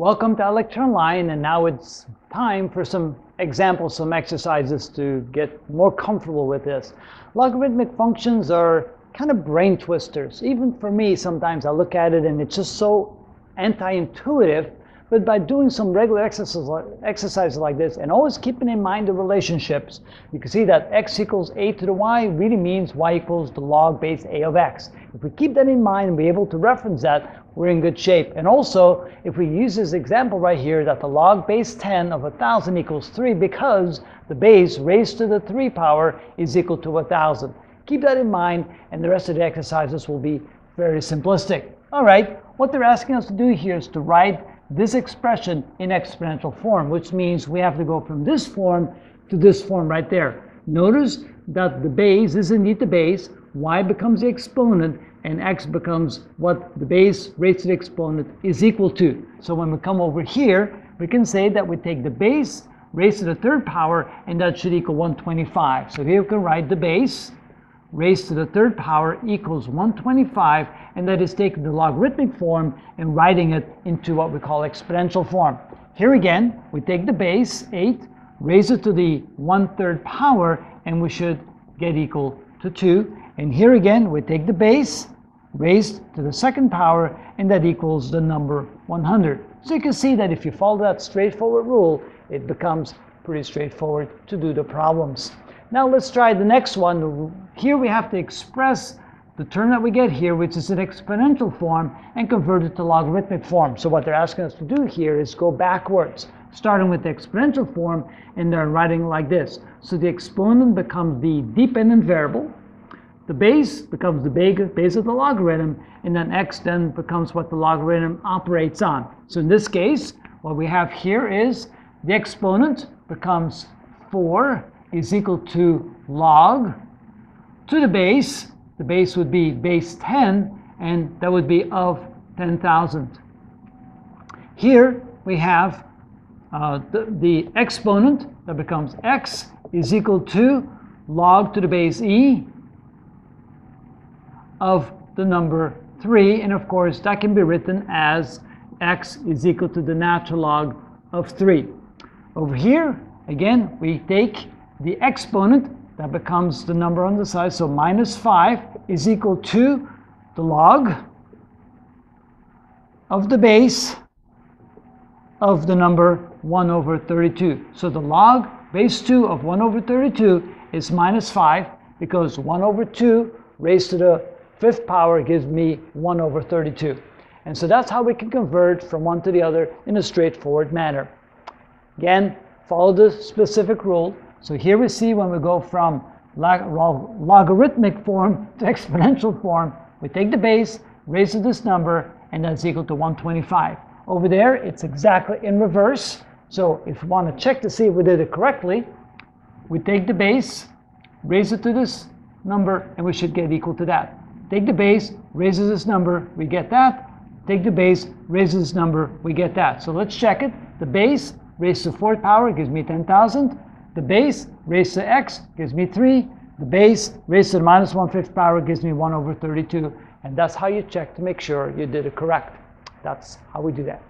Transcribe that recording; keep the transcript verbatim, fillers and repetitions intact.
Welcome to ilectureonline, and now it's time for some examples, some exercises to get more comfortable with this. Logarithmic functions are kind of brain twisters. Even for me, sometimes I look at it and it's just so anti-intuitive, but by doing some regular exercises like this and always keeping in mind the relationships, you can see that x equals a to the y really means y equals the log base a of x. If we keep that in mind and be able to reference that, we're in good shape. And also, if we use this example right here, that the log base ten of one thousand equals three, because the base raised to the three power is equal to one thousand. Keep that in mind, and the rest of the exercises will be very simplistic. All right, what they're asking us to do here is to write this expression in exponential form, which means we have to go from this form to this form right there. Notice that the base is indeed the base, y becomes the exponent, and x becomes what the base raised to the exponent is equal to. So when we come over here, we can say that we take the base raised to the third power, and that should equal one twenty-five. So here we can write the base raised to the third power equals one twenty-five, and that is taking the logarithmic form and writing it into what we call exponential form. Here again, we take the base, eight, raise it to the one-third power, and we should get equal to two. And here again, we take the base, raised to the second power, and that equals the number one hundred. So you can see that if you follow that straightforward rule, it becomes pretty straightforward to do the problems. Now let's try the next one. Here we have to express the term that we get here, which is an exponential form, and convert it to logarithmic form. So what they're asking us to do here is go backwards, starting with the exponential form, and they're writing like this. So the exponent becomes the dependent variable, the base becomes the base of the logarithm, and then x then becomes what the logarithm operates on. So in this case, what we have here is the exponent becomes four, is equal to log to the base, the base would be base ten, and that would be of ten thousand. Here we have uh, the, the exponent that becomes x is equal to log to the base e of the number three, and of course that can be written as x is equal to the natural log of three. Over here, again, we take the exponent that becomes the number on the side, so minus five is equal to the log of the base of the number one over thirty-two. So the log base two of one over thirty-two is minus five, because one over two raised to the fifth power gives me one over thirty-two. And so that's how we can convert from one to the other in a straightforward manner. Again, follow the specific rule. So here we see when we go from log log logarithmic form to exponential form, we take the base, raise to this number, and that's equal to one twenty-five. Over there, it's exactly in reverse. So if we want to check to see if we did it correctly, we take the base, raise it to this number, and we should get equal to that. Take the base, raise this number, we get that. Take the base, raise this number, we get that. So let's check it. The base raised to the fourth power gives me ten thousand. The base raised to x gives me three. The base raised to the minus one-fifth power gives me one over thirty-two. And that's how you check to make sure you did it correct. That's how we do that.